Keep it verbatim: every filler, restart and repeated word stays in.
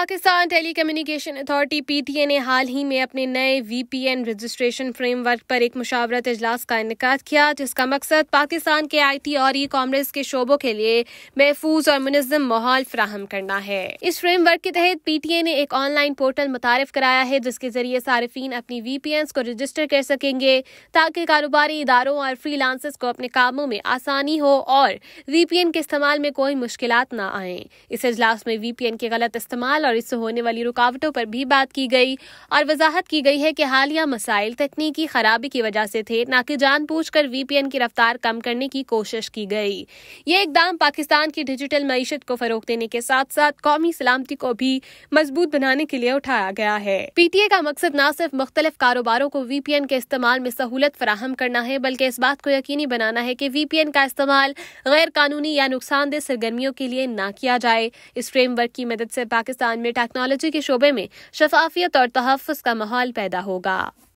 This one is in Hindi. पाकिस्तान टेलीकम्युनिकेशन अथॉरिटी पीटीए ने हाल ही में अपने नए वीपीएन रजिस्ट्रेशन फ्रेमवर्क पर एक मुशावरत इजलास का इनेकाद किया, जिसका मकसद पाकिस्तान के आईटी और ई कॉमर्स के शोबों के लिए महफूज और मुनज़्ज़म माहौल फराहम करना है। इस फ्रेमवर्क के तहत पीटीए ने एक ऑनलाइन पोर्टल मुतारिफ कराया है, जिसके जरिए सार्फिन अपनी वीपीएन को रजिस्टर कर सकेंगे ताकि कारोबारी इदारों और फ्रीलांसर्स को अपने कामों में आसानी हो और वीपीएन के इस्तेमाल में कोई मुश्किलात न आएं। इस इजलास में वीपीएन के गलत इस्तेमाल और इससे होने वाली रुकावटों पर भी बात की गई और वजाहत की गई है कि हालिया मसाइल तकनीकी खराबी की वजह से थे, न कि जानबूझकर वीपीएन की रफ्तार कम करने की कोशिश की गई। ये इकदाम पाकिस्तान की डिजिटल मईशत को फरोग देने के साथ साथ कौमी सलामती को भी मजबूत बनाने के लिए उठाया गया है। पीटीए का मकसद न सिर्फ मुख्तलिफ कारोबारों को वीपीएन के इस्तेमाल में सहूलत फराहम करना है, बल्कि इस बात को यकीनी बनाना है कि वीपीएन का इस्तेमाल गैर कानूनी या नुकसानदेह सरगर्मियों के लिए न किया जाए। इस फ्रेमवर्क की मदद से पाकिस्तान में टेक्नोलॉजी के शोबे में शफाफियत और तहफ़्फ़ुज़ का माहौल पैदा होगा।